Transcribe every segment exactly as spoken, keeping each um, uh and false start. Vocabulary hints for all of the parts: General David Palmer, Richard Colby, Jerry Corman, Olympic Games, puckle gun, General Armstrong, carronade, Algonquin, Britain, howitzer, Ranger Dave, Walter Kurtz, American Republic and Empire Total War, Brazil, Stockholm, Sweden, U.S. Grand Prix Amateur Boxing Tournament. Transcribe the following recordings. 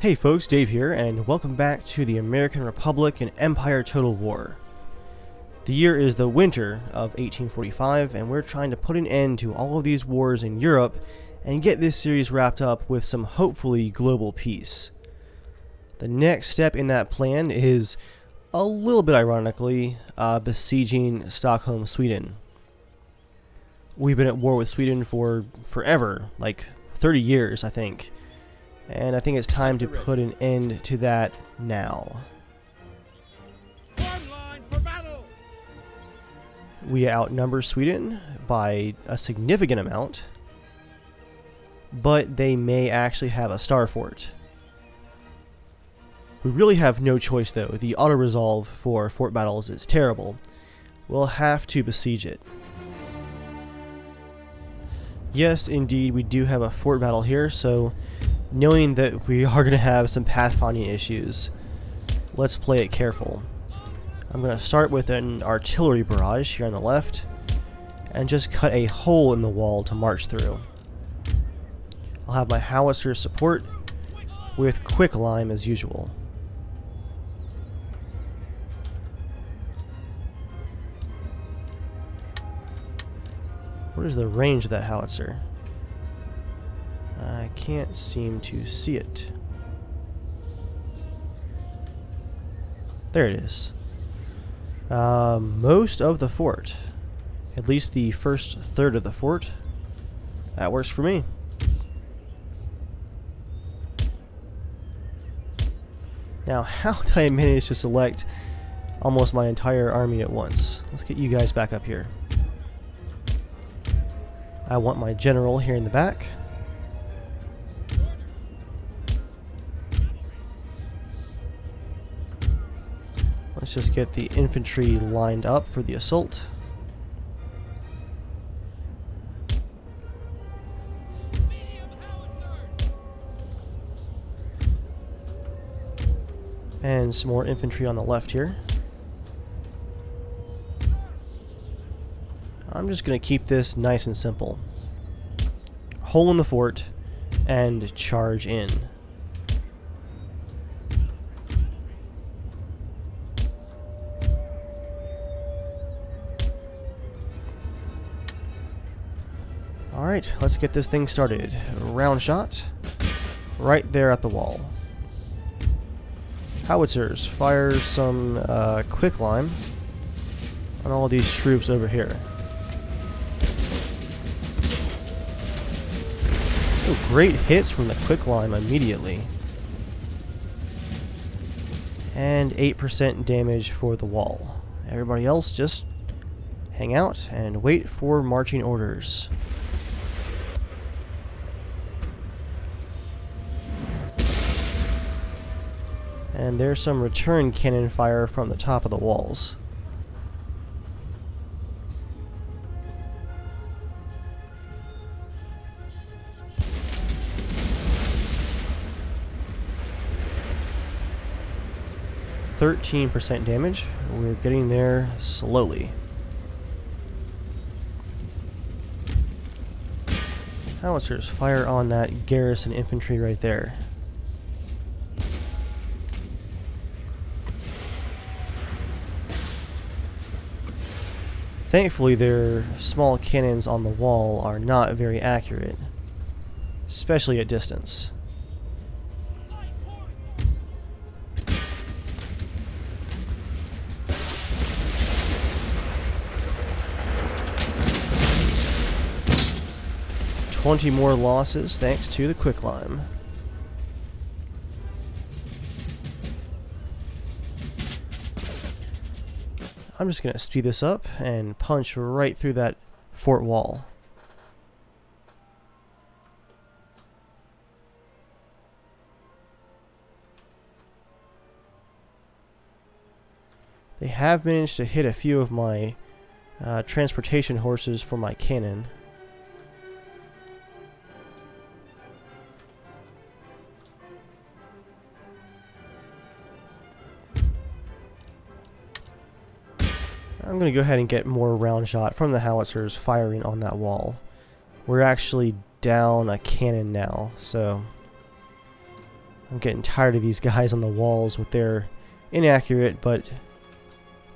Hey folks, Dave here, and welcome back to the American Republic and Empire Total War. The year is the winter of eighteen forty-five, and we're trying to put an end to all of these wars in Europe and get this series wrapped up with some hopefully global peace. The next step in that plan is, a little bit ironically, uh, besieging Stockholm, Sweden. We've been at war with Sweden for forever, like thirty years, I think. And I think it's time to put an end to that now. We outnumber Sweden by a significant amount, but they may actually have a star fort. We really have no choice though. The auto-resolve for fort battles is terrible. We'll have to besiege it. Yes, indeed, we do have a fort battle here, so knowing that we are going to have some pathfinding issues, let's play it careful. I'm going to start with an artillery barrage here on the left, and just cut a hole in the wall to march through. I'll have my howitzer support with quick lime as usual. What is the range of that howitzer? I can't seem to see it. There it is. Uh, most of the fort. At least the first third of the fort. That works for me. Now, how did I manage to select almost my entire army at once? Let's get you guys back up here. I want my general here in the back. Let's just get the infantry lined up for the assault. And some more infantry on the left here. I'm just going to keep this nice and simple. Hole in the fort and charge in. Alright, let's get this thing started. Round shot, right there at the wall. Howitzers, fire some uh, quick lime on all of these troops over here. Oh, great hits from the quick lime immediately. And eight percent damage for the wall. Everybody else just hang out and wait for marching orders. And there's some return cannon fire from the top of the walls. thirteen percent damage. We're getting there slowly. Howitzers, fire on that garrison infantry right there. Thankfully, their small cannons on the wall are not very accurate, especially at distance. twenty more losses thanks to the quicklime. I'm just going to speed this up and punch right through that fort wall. They have managed to hit a few of my uh, transportation horses for my cannon. I'm going to go ahead and get more round shot from the howitzers firing on that wall. We're actually down a cannon now, so I'm getting tired of these guys on the walls with their inaccurate but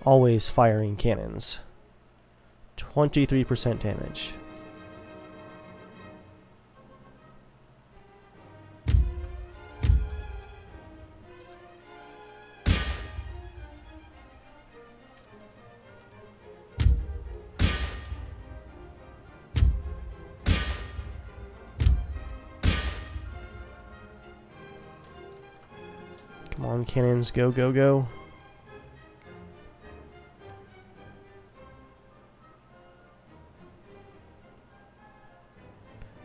always firing cannons. twenty-three percent damage. Come on, cannons, go, go, go.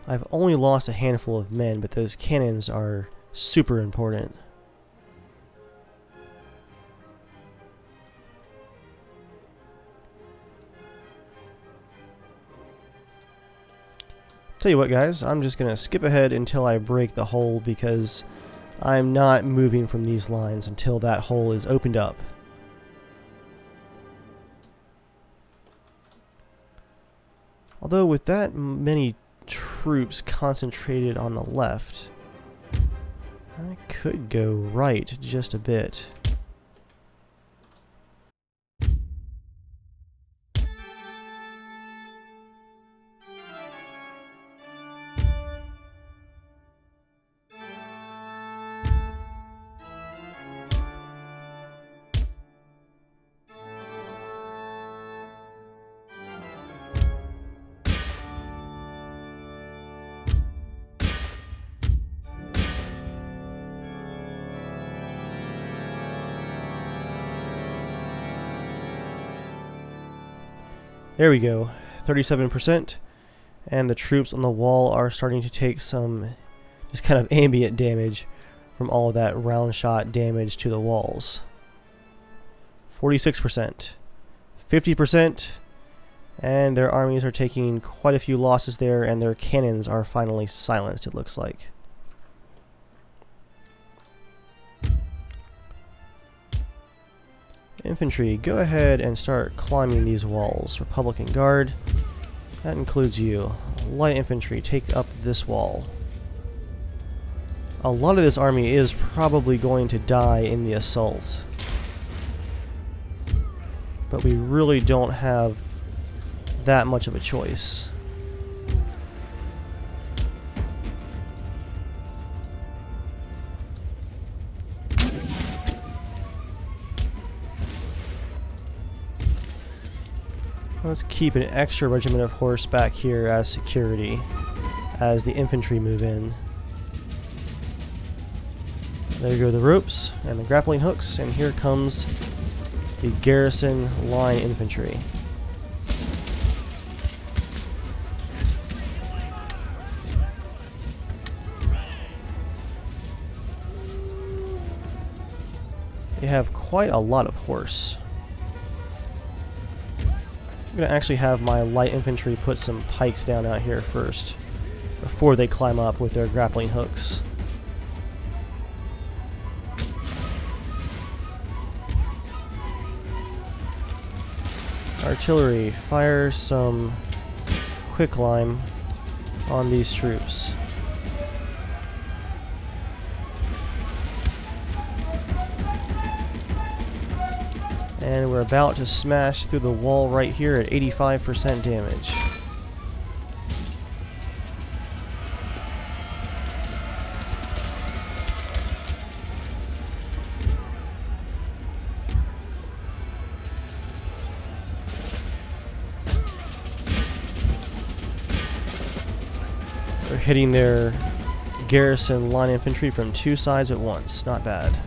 I've only lost a handful of men, but those cannons are super important. Tell you what, guys, I'm just gonna skip ahead until I break the hole, because I'm not moving from these lines until that hole is opened up. Although with that many troops concentrated on the left, I could go right just a bit. There we go, thirty-seven percent, and the troops on the wall are starting to take some just kind of ambient damage from all of that round shot damage to the walls. forty-six percent, fifty percent, and their armies are taking quite a few losses there, and their cannons are finally silenced, it looks like. Infantry, go ahead and start climbing these walls. Republican Guard, that includes you. Light infantry, take up this wall. A lot of this army is probably going to die in the assault, but we really don't have that much of a choice. Let's keep an extra regiment of horse back here as security as the infantry move in. There go the ropes and the grappling hooks, and here comes the garrison line infantry. They have quite a lot of horse. I'm going to actually have my light infantry put some pikes down out here first before they climb up with their grappling hooks. Artillery, fire some quicklime on these troops. And we're about to smash through the wall right here at eighty-five percent damage. They're hitting their garrison line infantry from two sides at once. Not bad.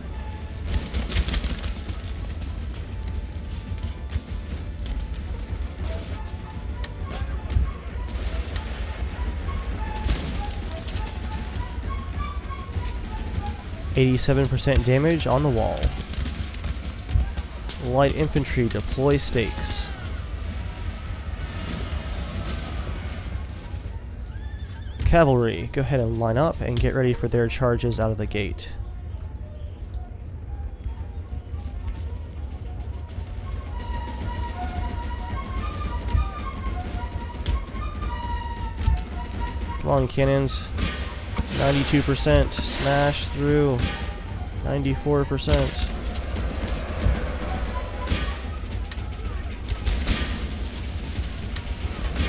eighty-seven percent damage on the wall. Light infantry, deploy stakes. cavalry, go ahead and line up and get ready for their charges out of the gate. Come on, cannons. ninety-two percent. Smash through. ninety-four percent.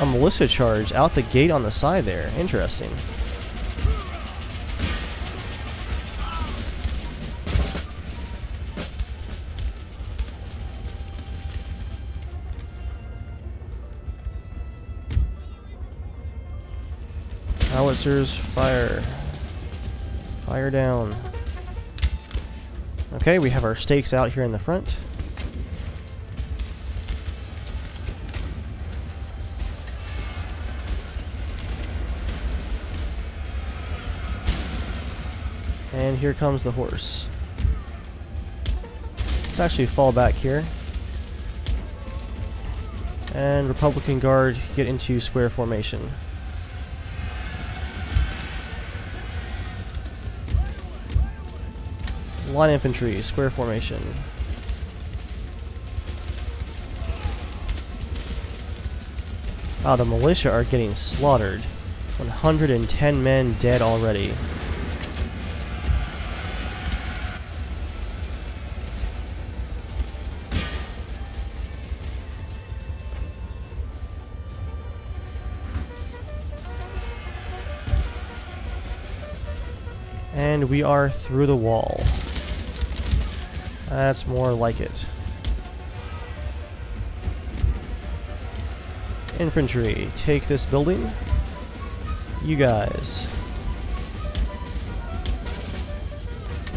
A militia charge out the gate on the side there. Interesting. Howitzers, fire. Fire down. Okay, we have our stakes out here in the front. And here comes the horse. Let's actually fall back here. And Republican Guard get into square formation. Line infantry, square formation. Wow, the militia are getting slaughtered. one hundred ten men dead already. And we are through the wall. That's more like it. Infantry, take this building. You guys.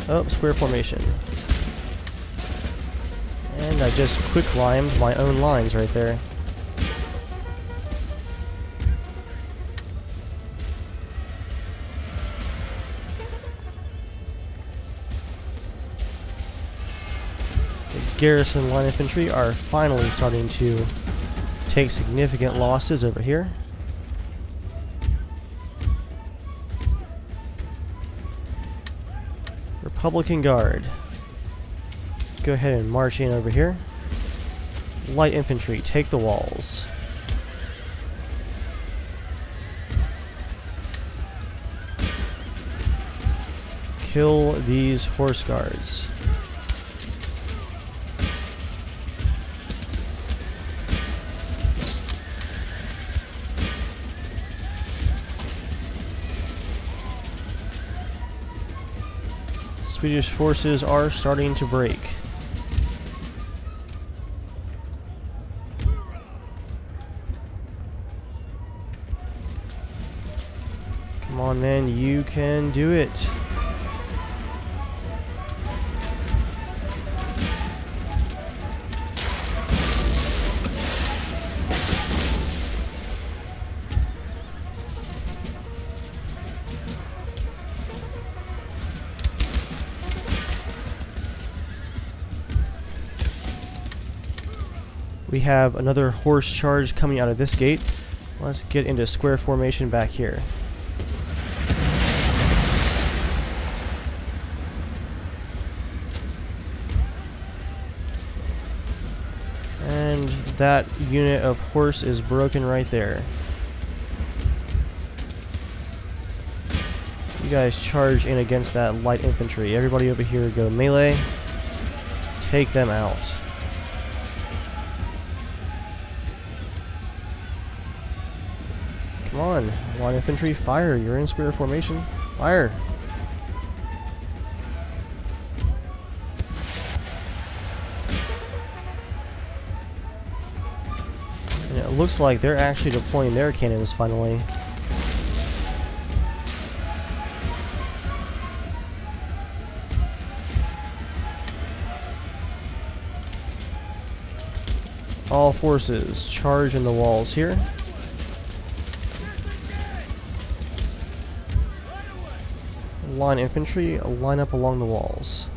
Oh, square formation. And I just quick-limed my own lines right there. Garrison line infantry are finally starting to take significant losses over here. Republican Guard, go ahead and march in over here. Light infantry, take the walls. Kill these horse guards. Swedish forces are starting to break. Come on, man, you can do it. We have another horse charge coming out of this gate. Let's get into square formation back here. And that unit of horse is broken right there. You guys charge in against that light infantry. Everybody over here go melee. Take them out. Come on, line infantry, fire. You're in square formation. Fire. And it looks like they're actually deploying their cannons finally. All forces, charge in the walls here. Line infantry, line up along the walls.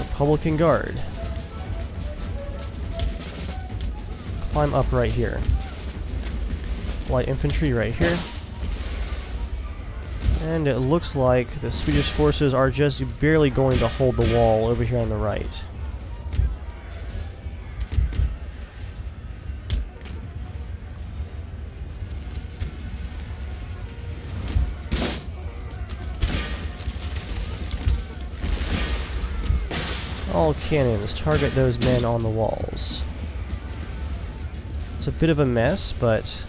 Republican Guard, climb up right here. light infantry right here. And it looks like the Swedish forces are just barely going to hold the wall over here on the right. All cannons target those men on the walls. It's a bit of a mess, but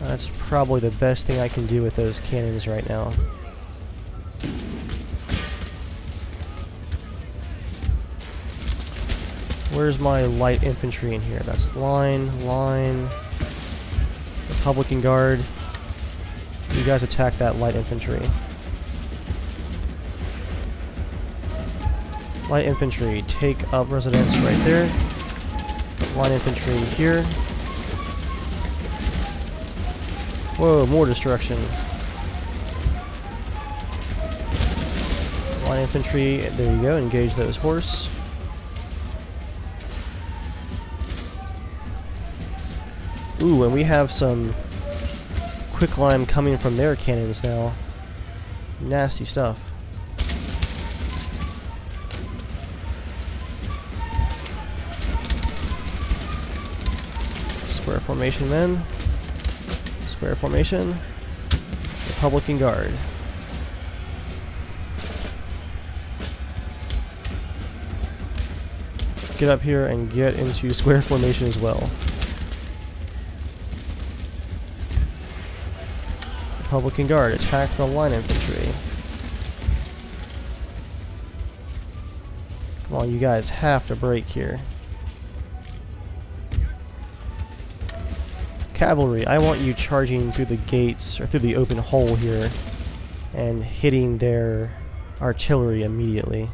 that's probably the best thing I can do with those cannons right now. Where's my light infantry in here? That's line, line, Republican Guard. You guys attack that light infantry. Light infantry, take up residence right there. Light infantry here. Whoa, more destruction. Light infantry, there you go, engage those horse. Ooh, and we have some quicklime coming from their cannons now. Nasty stuff. Square formation, men. Square formation. Republican Guard. Get up here and get into square formation as well. Republican Guard, attack the line infantry. Come on, you guys have to break here. Cavalry, I want you charging through the gates, or through the open hole here, and hitting their artillery immediately.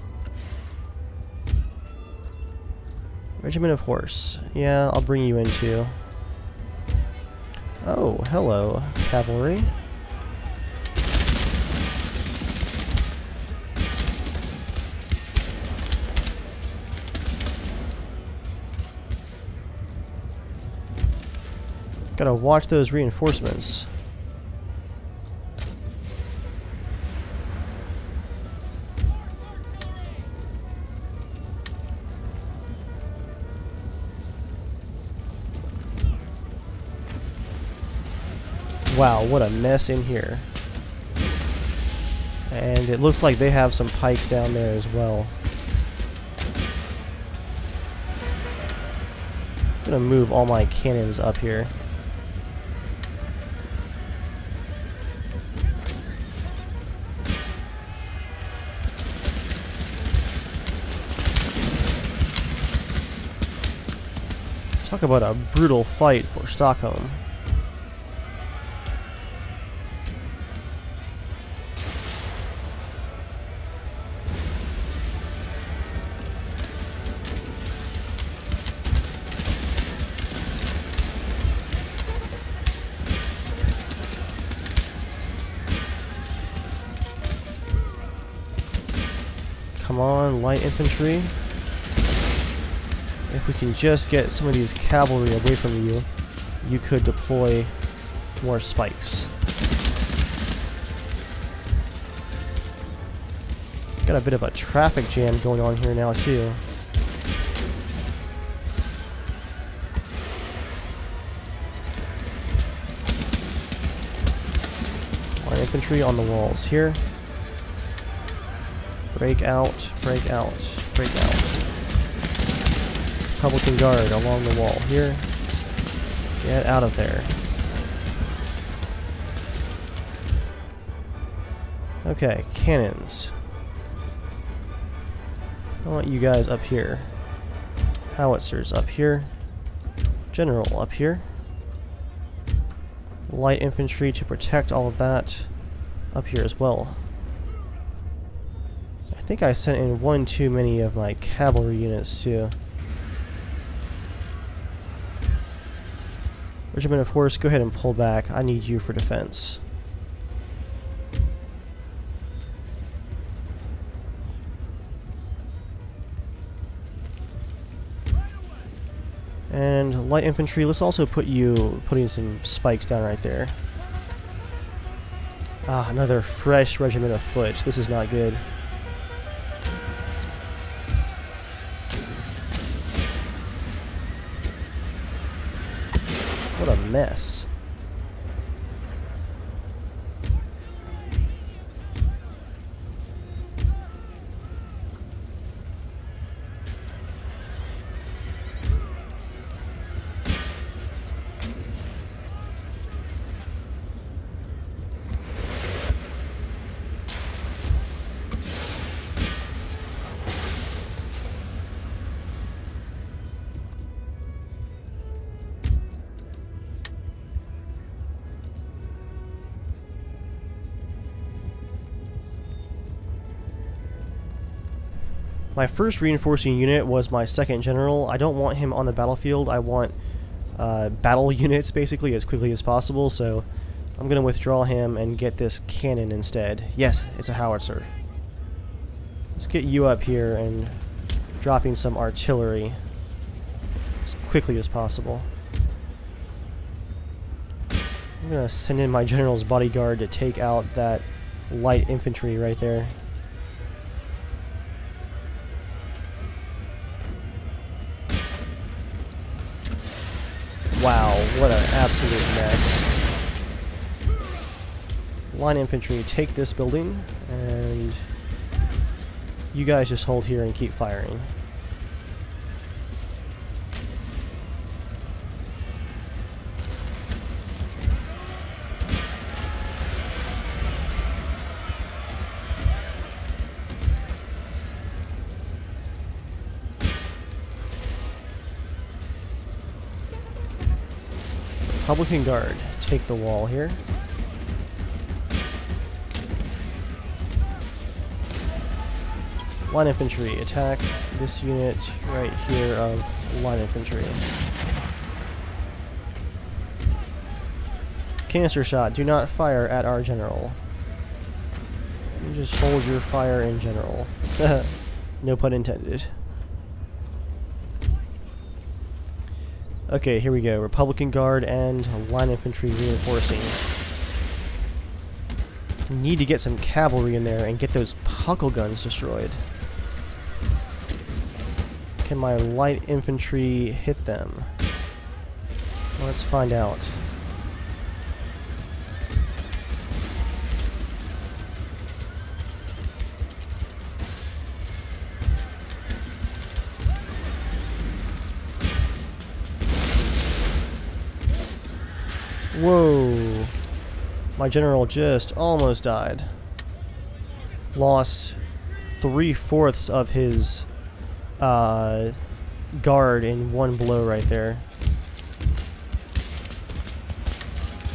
Regiment of horse. Yeah, I'll bring you in too. Oh, hello, cavalry. Gotta watch those reinforcements. Wow, what a mess in here. And it looks like they have some pikes down there as well. I'm gonna move all my cannons up here. Talk about a brutal fight for Stockholm. Come on, light infantry. If we can just get some of these cavalry away from you, you could deploy more spikes. Got a bit of a traffic jam going on here now too. Light infantry on the walls here. Break out, break out, break out. Republican Guard along the wall here. Get out of there. Okay, cannons. I want you guys up here. Howitzers up here. General up here. Light infantry to protect all of that up here as well. I think I sent in one too many of my cavalry units too. Regiment of horse, go ahead and pull back. I need you for defense. And light infantry, let's also put you putting some spikes down right there. Ah, another fresh regiment of foot. This is not good. What a mess. My first reinforcing unit was my second general. I don't want him on the battlefield. I want uh, battle units basically as quickly as possible, so I'm going to withdraw him and get this cannon instead. Yes, it's a howitzer. Let's get you up here and dropping some artillery as quickly as possible. I'm going to send in my general's bodyguard to take out that light infantry right there. Wow, what an absolute mess. Line infantry, take this building, and you guys just hold here and keep firing. Republican Guard, take the wall here. Line infantry, attack this unit right here of line infantry. Canister shot, do not fire at our general. You just hold your fire in general. No pun intended. Okay, here we go. Republican Guard and line infantry reinforcing. Need to get some cavalry in there and get those puckle guns destroyed. Can my light infantry hit them? Well, let's find out. Whoa, my general just almost died. Lost three-fourths of his uh, guard in one blow right there.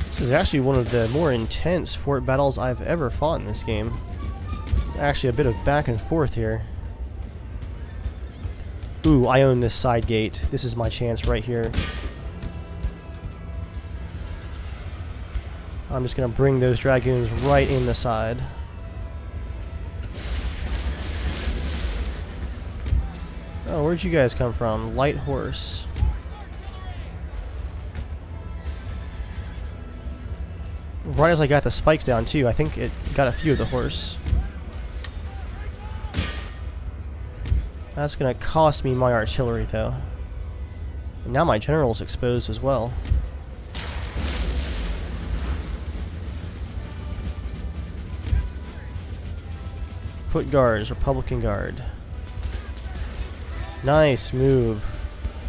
This is actually one of the more intense fort battles I've ever fought in this game. It's actually a bit of back and forth here. Ooh, I own this side gate. This is my chance right here. I'm just going to bring those dragoons right in the side. Oh, where'd you guys come from? Light horse. Right as I got the spikes down too, I think it got a few of the horse. That's going to cost me my artillery though. And now my general's exposed as well. Foot guards, Republican Guard. Nice move.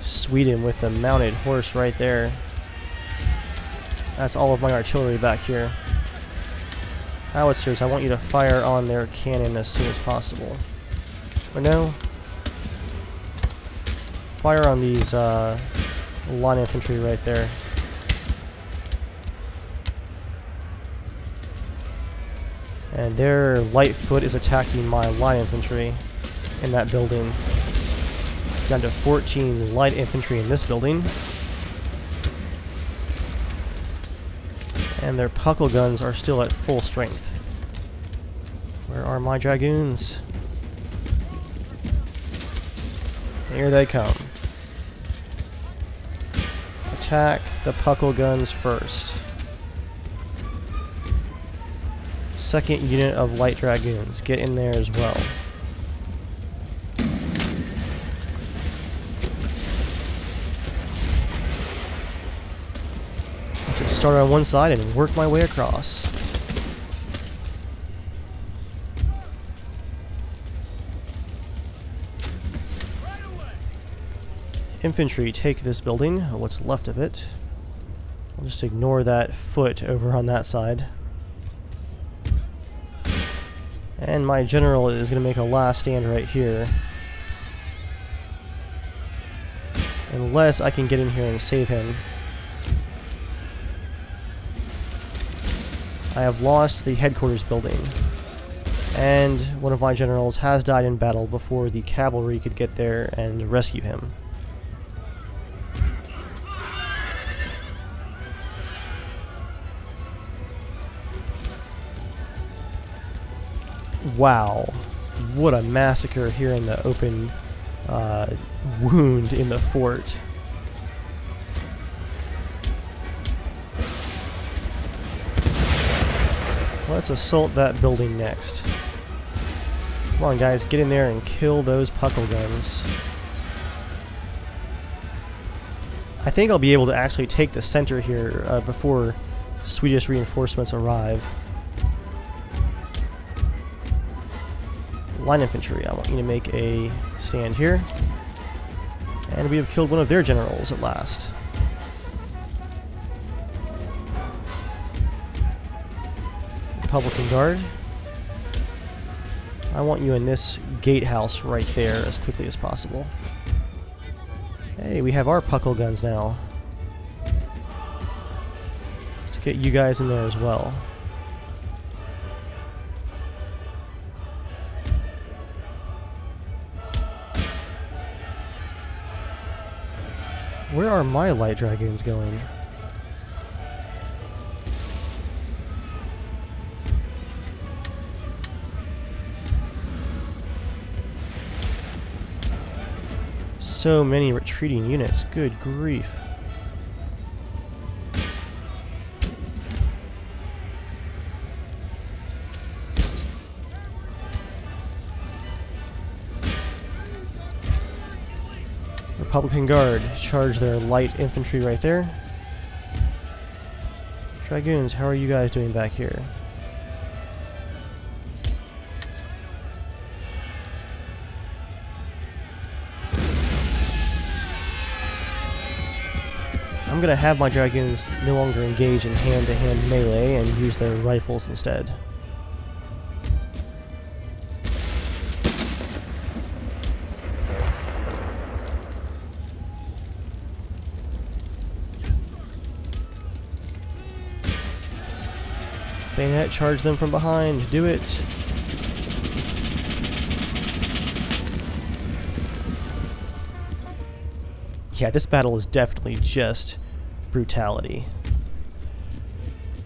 Sweden with the mounted horse right there. That's all of my artillery back here. Howitzers, I want you to fire on their cannon as soon as possible. Or no. Fire on these uh, line infantry right there. And their light foot is attacking my light infantry in that building. Down to fourteen light infantry in this building. And their puckle guns are still at full strength. Where are my dragoons? Here they come. attack the puckle guns first. Second unit of light dragoons, get in there as well. Just start on one side and work my way across. Infantry, take this building, what's left of it. I'll just ignore that foot over on that side. And my general is going to make a last stand right here. Unless I can get in here and save him. I have lost the headquarters building. And one of my generals has died in battle before the cavalry could get there and rescue him. Wow, what a massacre here in the open uh, wound in the fort. Let's assault that building next. Come on guys, get in there and kill those puckle guns. I think I'll be able to actually take the center here uh, before Swedish reinforcements arrive. Line infantry, I want you to make a stand here. And we have killed one of their generals at last. Republican Guard, I want you in this gatehouse right there as quickly as possible. Hey, we have our puckle guns now. Let's get you guys in there as well. Where are my light dragoons going? So many retreating units, good grief. Republican Guard, charge their light infantry right there. Dragoons, how are you guys doing back here? I'm going to have my dragoons no longer engage in hand-to-hand melee and use their rifles instead. Bayonet, charge them from behind. Do it. Yeah, this battle is definitely just brutality.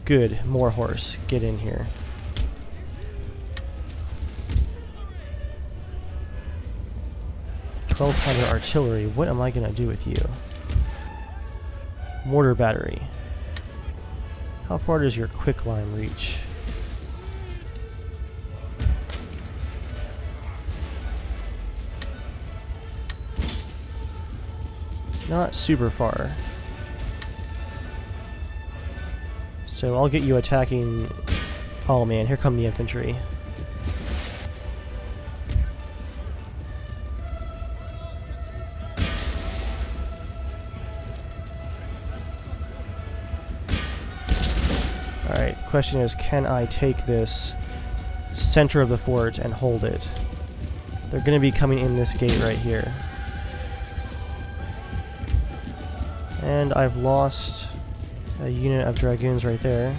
Good, more horse. Get in here. twelve pounder artillery. What am I going to do with you? Mortar battery. How far does your quick lime reach? Not super far. So I'll get you attacking... Oh man, here come the infantry. Alright, question is, can I take this center of the fort and hold it? They're gonna be coming in this gate right here. And I've lost a unit of dragoons right there.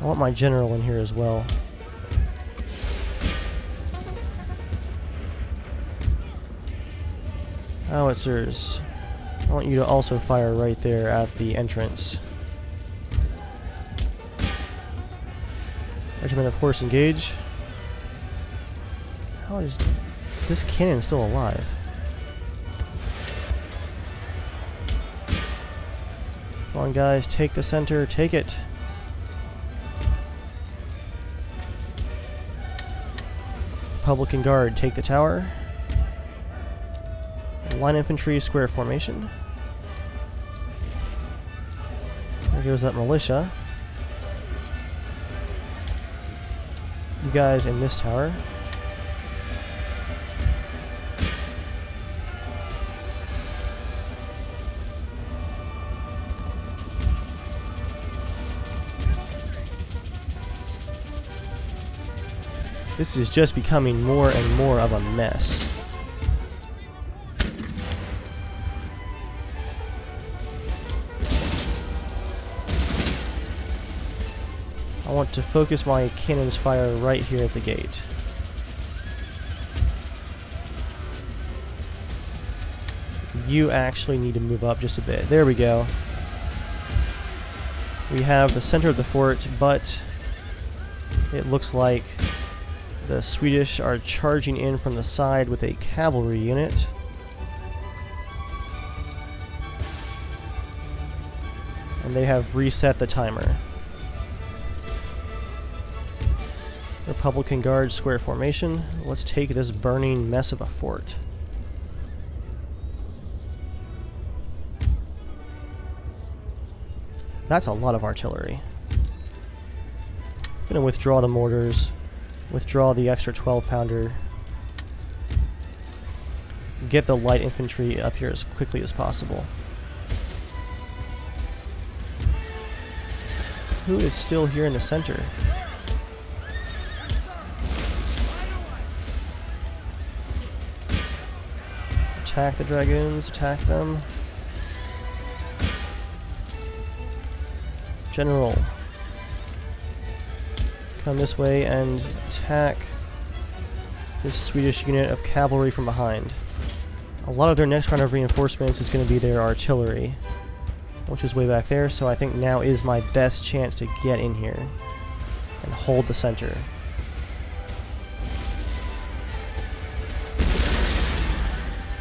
I want my general in here as well. Howitzers, I want you to also fire right there at the entrance. Regiment of horse engage. How is this cannon still alive? Come on, guys, take the center, take it. Republican Guard, take the tower. Line infantry, square formation. There goes that militia. You guys in this tower. This is just becoming more and more of a mess. I want to focus my cannon's fire right here at the gate. You actually need to move up just a bit. There we go. We have the center of the fort, but it looks like the Swedish are charging in from the side with a cavalry unit. And they have reset the timer. Republican Guard, square formation. Let's take this burning mess of a fort. That's a lot of artillery. I'm gonna withdraw the mortars. Withdraw the extra twelve pounder. Get the light infantry up here as quickly as possible. Who is still here in the center? Attack the dragoons, attack them. General, come this way and attack this Swedish unit of cavalry from behind. A lot of their next round of reinforcements is going to be their artillery, which is way back there, so I think now is my best chance to get in here and hold the center.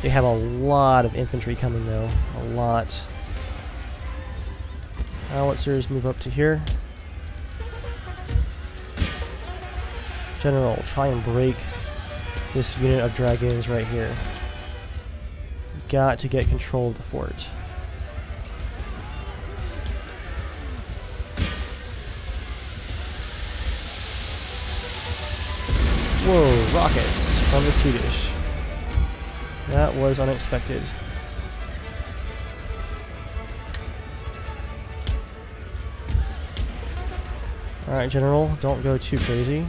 They have a lot of infantry coming though, a lot. Howitzers move up to here. General, try and break this unit of dragoons right here. Got to get control of the fort. Whoa, rockets from the Swedish. That was unexpected. Alright, General, don't go too crazy.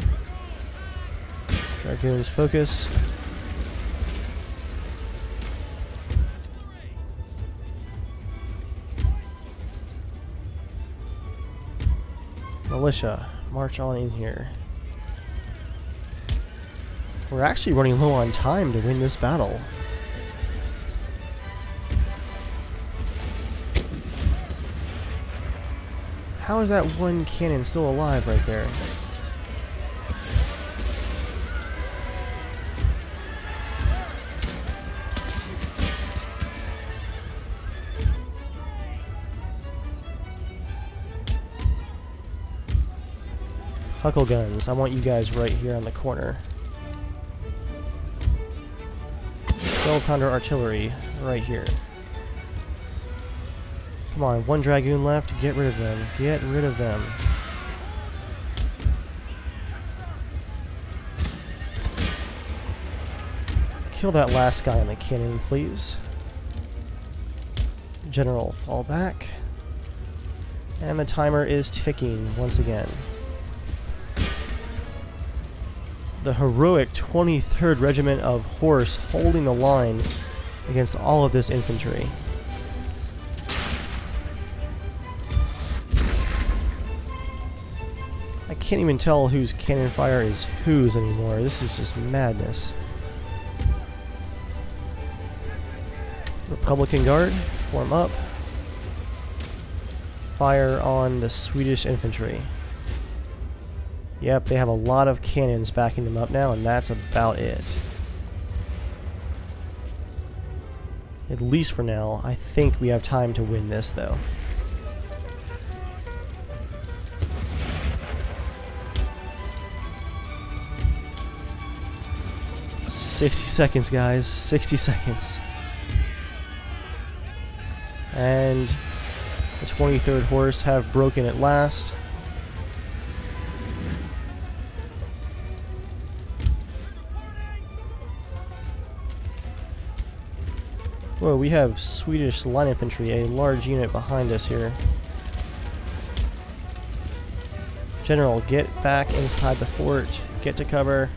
Dragoons, focus. Militia, march on in here. We're actually running low on time to win this battle. How is that one cannon still alive right there? Huckle guns, I want you guys right here on the corner. twelve pounder artillery, right here. Come on, one dragoon left, get rid of them, get rid of them. Kill that last guy on the cannon, please. General, fall back. And the timer is ticking once again. The heroic twenty-third Regiment of Horse holding the line against all of this infantry. I can't even tell whose cannon fire is whose anymore. This is just madness. Republican Guard, form up. Fire on the Swedish infantry. Yep, they have a lot of cannons backing them up now, and that's about it. At least for now. I think we have time to win this, though. sixty seconds, guys. sixty seconds. And the twenty-third horse have broken at last. Whoa, we have Swedish line infantry, a large unit behind us here. General, get back inside the fort. Get to cover.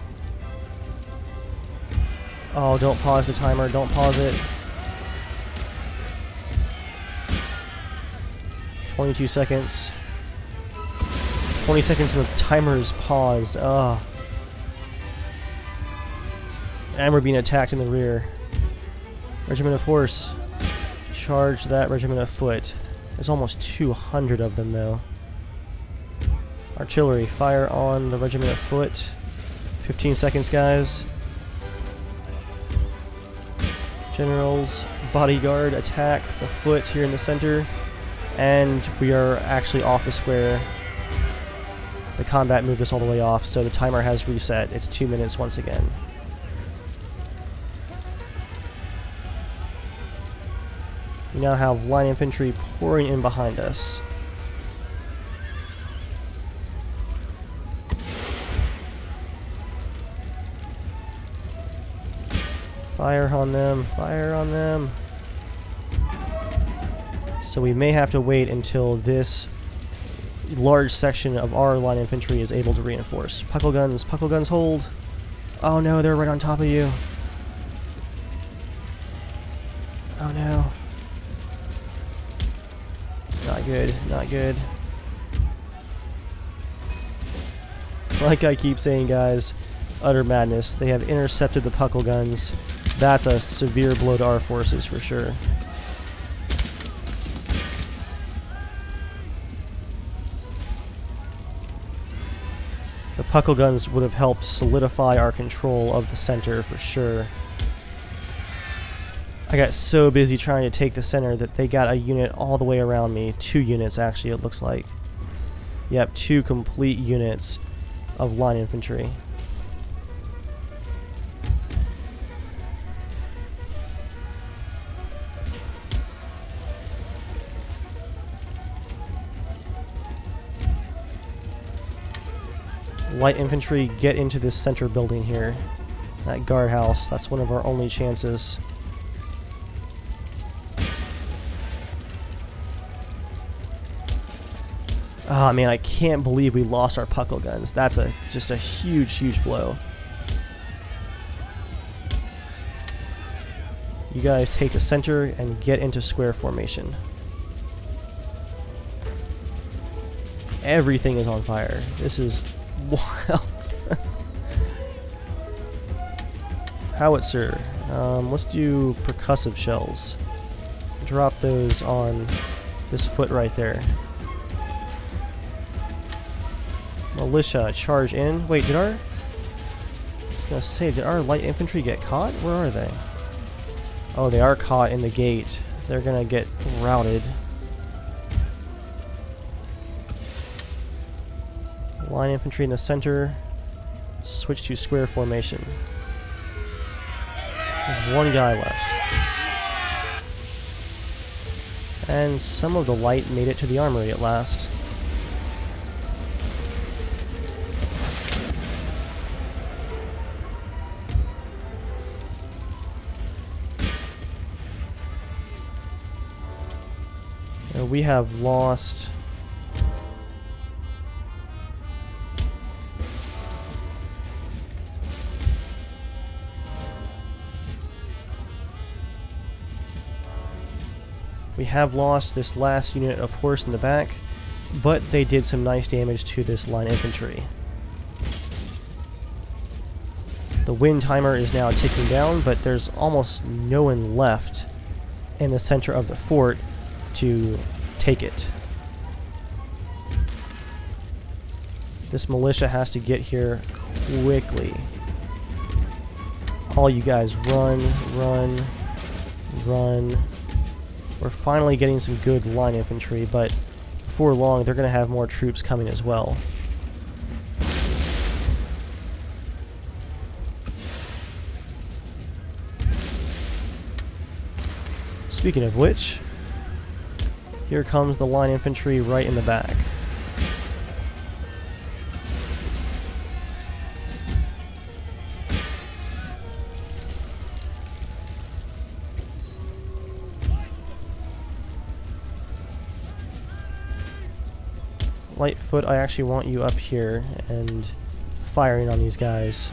Oh, don't pause the timer. Don't pause it. twenty-two seconds. twenty seconds and the timer is paused. Ah. Oh. And we're being attacked in the rear. Regiment of horse. Charge that regiment of foot. There's almost two hundred of them, though. Artillery. Fire on the regiment of foot. fifteen seconds, guys. General's bodyguard attack the foot here in the center, and we are actually off the square. The combat moved us all the way off, so the timer has reset. It's two minutes once again. We now have line infantry pouring in behind us. Fire on them, fire on them. So we may have to wait until this large section of our line infantry is able to reinforce. Puckle guns, puckle guns hold. Oh no, they're right on top of you. Oh no. Not good, not good. Like I keep saying, guys, utter madness. They have intercepted the puckle guns. That's a severe blow to our forces for sure. The puckle guns would have helped solidify our control of the center for sure. I got so busy trying to take the center that they got a unit all the way around me. Two units, actually, it looks like. Yep, two complete units of line infantry. Light infantry, get into this center building here. That guardhouse, that's one of our only chances. Ah, man, I can't believe we lost our puckle guns. That's a just a huge, huge blow. You guys take the center and get into square formation. Everything is on fire. This is wild. Howitzer. Um, let's do percussive shells. Drop those on this foot right there. Militia, charge in. Wait, did our... I was gonna say, did our light infantry get caught? Where are they? Oh, they are caught in the gate. They're gonna get routed. Line infantry in the center. Switch to square formation. There's one guy left. And some of the light made it to the armory at last. Now we have lost... We have lost this last unit of horse in the back, but they did some nice damage to this line infantry. The wind timer is now ticking down, but there's almost no one left in the center of the fort to take it. This militia has to get here quickly. All you guys run, run, run. We're finally getting some good line infantry, but before long they're going to have more troops coming as well. Speaking of which, here comes the line infantry right in the back. Lightfoot, I actually want you up here and firing on these guys.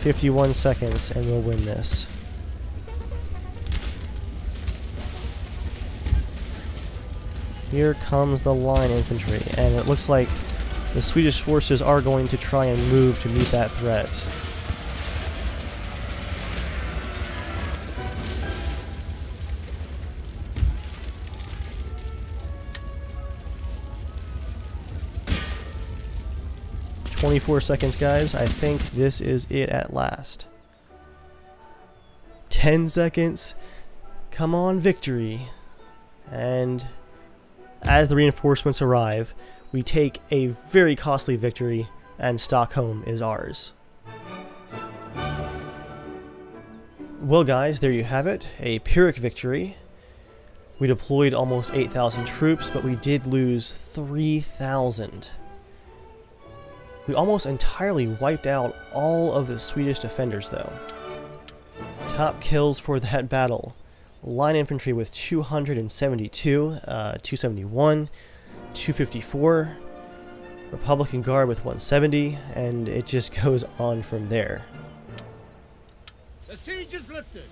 fifty-one seconds and we'll win this. Here comes the line infantry, and it looks like the Swedish forces are going to try and move to meet that threat. twenty-four seconds, guys. I think this is it at last. ten seconds. Come on, victory. And as the reinforcements arrive, we take a very costly victory, and Stockholm is ours. Well, guys, there you have it. A Pyrrhic victory. We deployed almost eight thousand troops, but we did lose three thousand. We almost entirely wiped out all of the Swedish defenders, though. Top kills for that battle. Line infantry with two hundred seventy-two, uh, two seventy-one, two fifty-four, Republican Guard with one seventy, and it just goes on from there. The siege is lifted!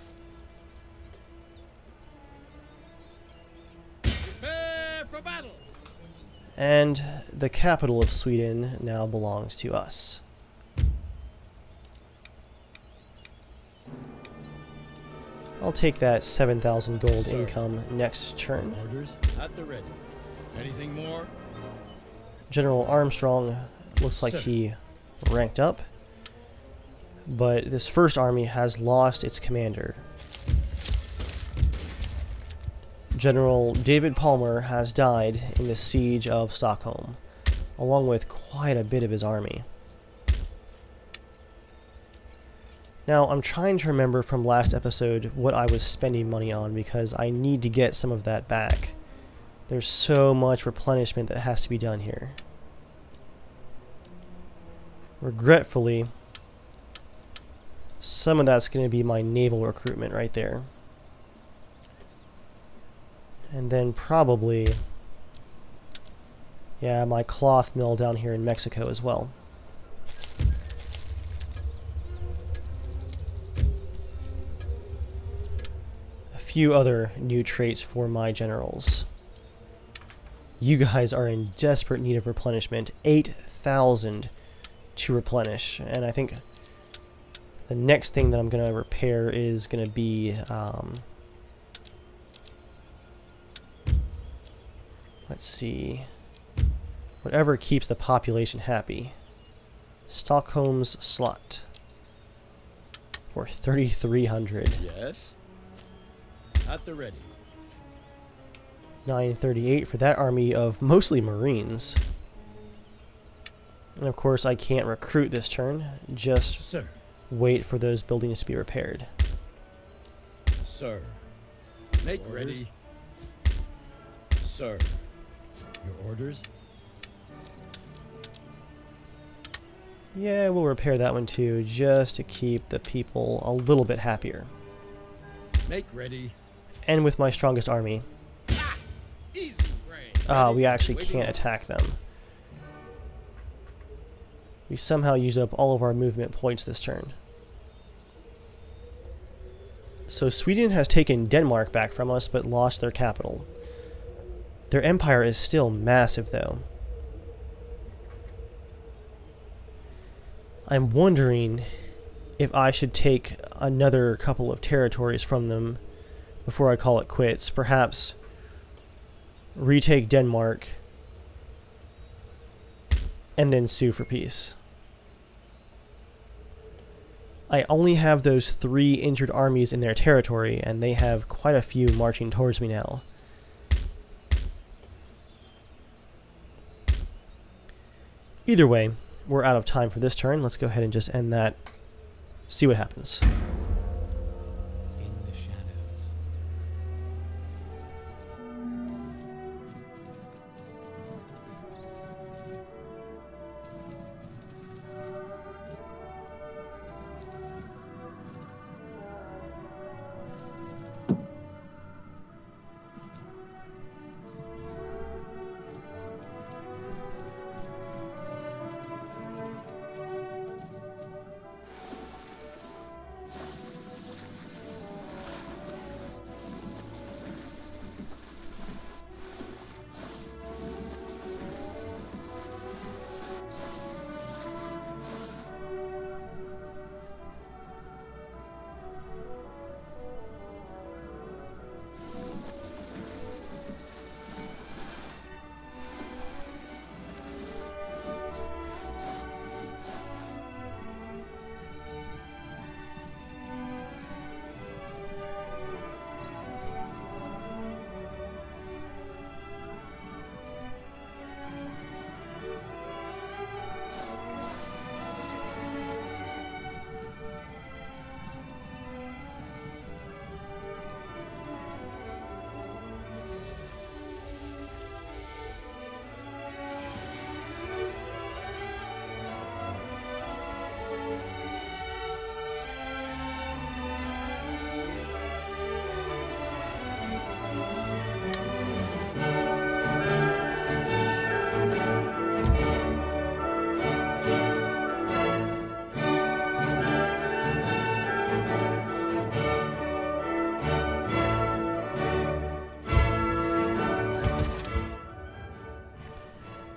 Prepare for battle! And the capital of Sweden now belongs to us. I'll take that seven thousand gold income next turn. Orders at the ready. Anything more? General Armstrong looks like he ranked up, but this first army has lost its commander. General David Palmer has died in the siege of Stockholm, along with quite a bit of his army. Now, I'm trying to remember from last episode what I was spending money on, because I need to get some of that back. There's so much replenishment that has to be done here. Regretfully, some of that's going to be my naval recruitment right there. And then probably, yeah, my cloth mill down here in Mexico as well. A few other new traits for my generals. You guys are in desperate need of replenishment. eight thousand to replenish. And I think the next thing that I'm going to repair is going to be... Um, Let's see, whatever keeps the population happy. Stockholm's slot for thirty-three hundred. Yes, at the ready. nine thirty-eight for that army of mostly Marines. And of course I can't recruit this turn, just Sir. Wait for those buildings to be repaired. Sir, make Orders. Ready. Sir. Your orders? Yeah, we'll repair that one too, just to keep the people a little bit happier. Make ready. And with my strongest army, ah, easy, uh, we actually can't attack them. We somehow used up all of our movement points this turn. So Sweden has taken Denmark back from us, but lost their capital. Their empire is still massive, though. I'm wondering if I should take another couple of territories from them before I call it quits. Perhaps retake Denmark and then sue for peace. I only have those three injured armies in their territory, and they have quite a few marching towards me now. Either way, we're out of time for this turn. Let's go ahead and just end that. See what happens. In the shadows.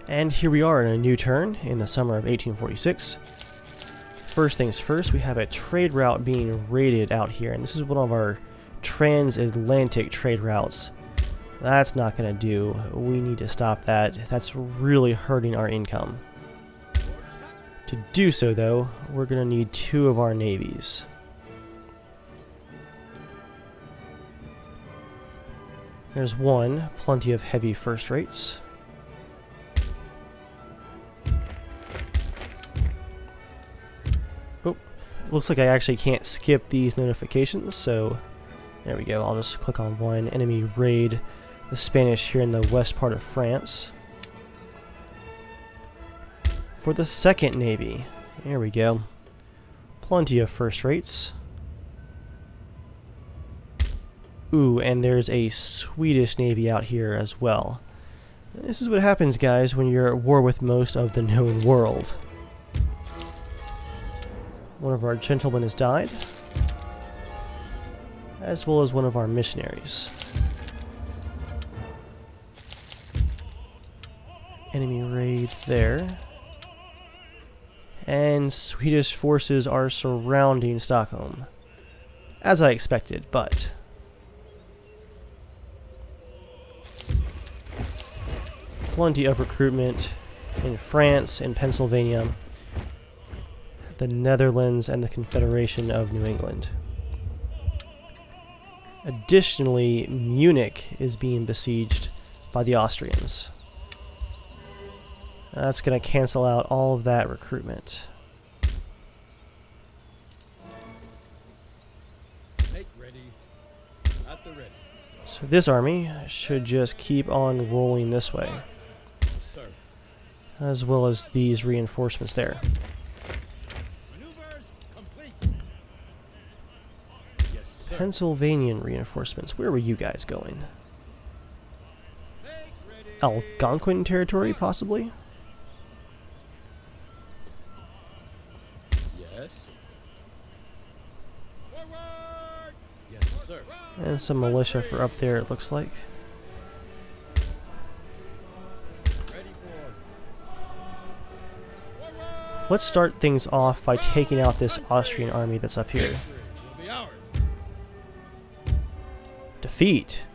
And here we are in a new turn in the summer of eighteen forty-six. First things first, we have a trade route being raided out here, and this is one of our transatlantic trade routes. That's not gonna do. We need to stop that. That's really hurting our income. To do so, though, we're gonna need two of our navies. There's one, plenty of heavy first rates. Oh, looks like I actually can't skip these notifications, so there we go. I'll just click on one. Enemy raid the Spanish here in the west part of France. For the second navy, there we go. Plenty of first rates. Ooh, and there's a Swedish navy out here as well. This is what happens, guys, when you're at war with most of the known world. One of our gentlemen has died, as well as one of our missionaries. Enemy raid there. And Swedish forces are surrounding Stockholm. As I expected, but plenty of recruitment in France and Pennsylvania, the Netherlands, and the Confederation of New England. Additionally, Munich is being besieged by the Austrians. That's going to cancel out all of that recruitment. Make ready. At the ready. So this army should just keep on rolling this way. As well as these reinforcements there. Yes, Pennsylvanian reinforcements. Where were you guys going? Algonquin territory, possibly? Yes. Forward. Yes, sir. And some militia for up there, it looks like. Let's start things off by taking out this Austrian army that's up here. Defeat!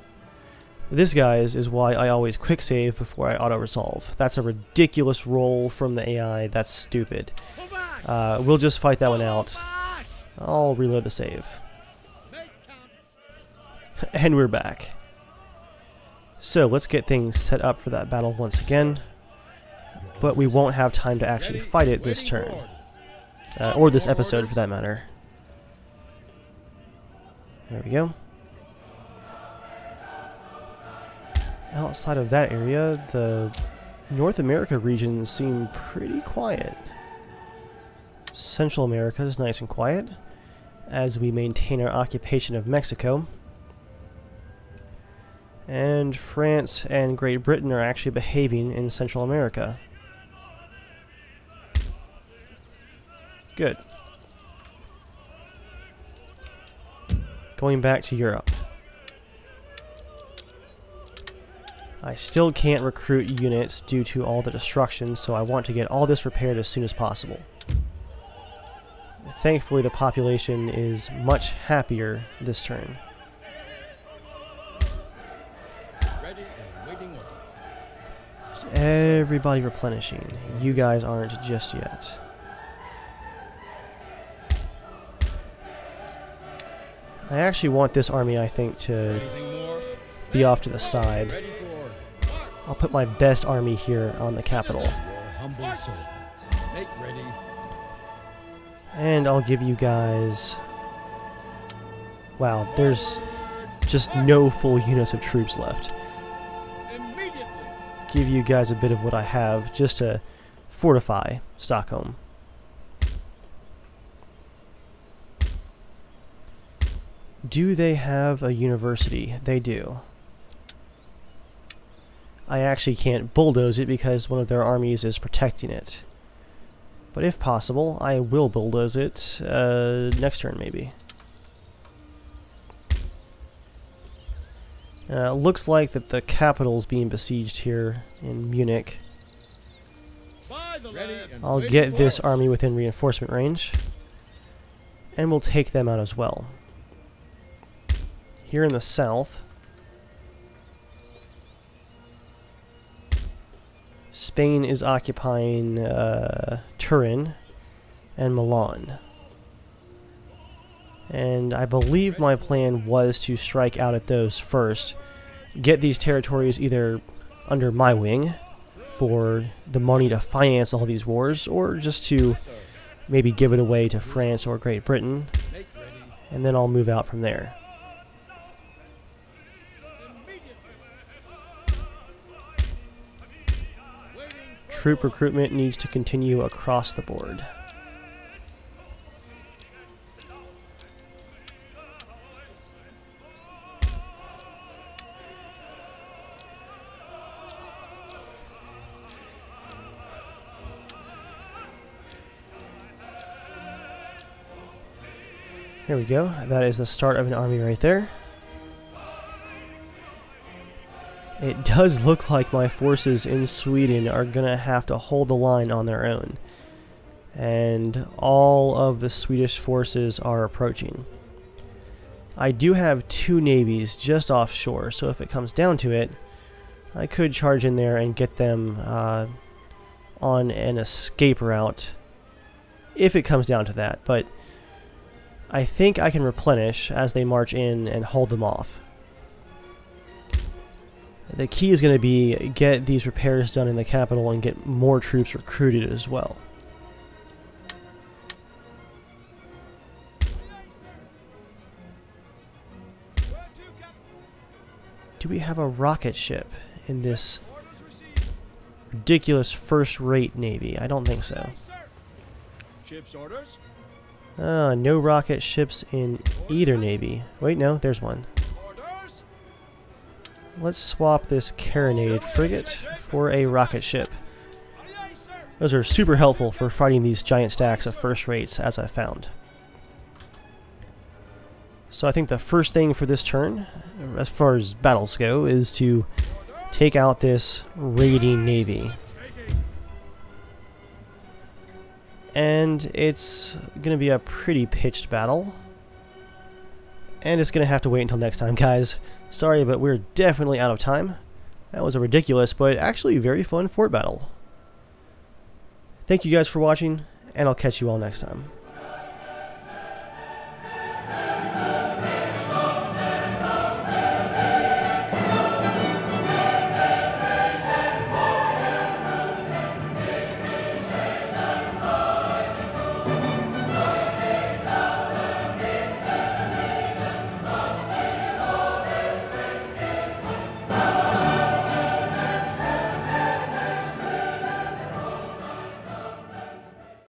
This, guys, is why I always quick save before I auto-resolve. That's a ridiculous roll from the A I, that's stupid. Uh, we'll just fight that one out. I'll reload the save. And we're back. So let's get things set up for that battle once again. But we won't have time to actually fight it this turn. Uh, or this episode, for that matter. There we go. Outside of that area, the North America regions seem pretty quiet. Central America is nice and quiet as we maintain our occupation of Mexico. And France and Great Britain are actually behaving in Central America. Good. Going back to Europe. I still can't recruit units due to all the destruction, so I want to get all this repaired as soon as possible. Thankfully, the population is much happier this turn. Is everybody replenishing? You guys aren't just yet. I actually want this army, I think, to be off to the side. I'll put my best army here on the capital. And I'll give you guys... Wow, there's just no full units of troops left. Give you guys a bit of what I have just to fortify Stockholm. Do they have a university? They do. I actually can't bulldoze it because one of their armies is protecting it. But if possible, I will bulldoze it uh, next turn, maybe. Uh, looks like that the capital's being besieged here in Munich. I'll get this army within reinforcement range. And we'll take them out as well. Here in the south, Spain is occupying uh, Turin and Milan. And I believe my plan was to strike out at those first, get these territories either under my wing for the money to finance all these wars, or just to maybe give it away to France or Great Britain, and then I'll move out from there. Troop recruitment needs to continue across the board. There we go. That is the start of an army right there. It does look like my forces in Sweden are going to have to hold the line on their own. And all of the Swedish forces are approaching. I do have two navies just offshore, so if it comes down to it, I could charge in there and get them uh, on an escape route, if it comes down to that. But I think I can replenish as they march in and hold them off. The key is going to be get these repairs done in the capital and get more troops recruited as well. Do we have a rocket ship in this ridiculous first-rate navy? I don't think so. Ship's orders. Uh, no rocket ships in either navy. Wait, no, there's one. Let's swap this carronade frigate for a rocket ship. Those are super helpful for fighting these giant stacks of first rates, as I found. So I think the first thing for this turn, as far as battles go, is to take out this raiding navy. And it's going to be a pretty pitched battle. And it's going to have to wait until next time, guys. Sorry, but we're definitely out of time. That was a ridiculous, but actually very fun fort battle. Thank you guys for watching, and I'll catch you all next time.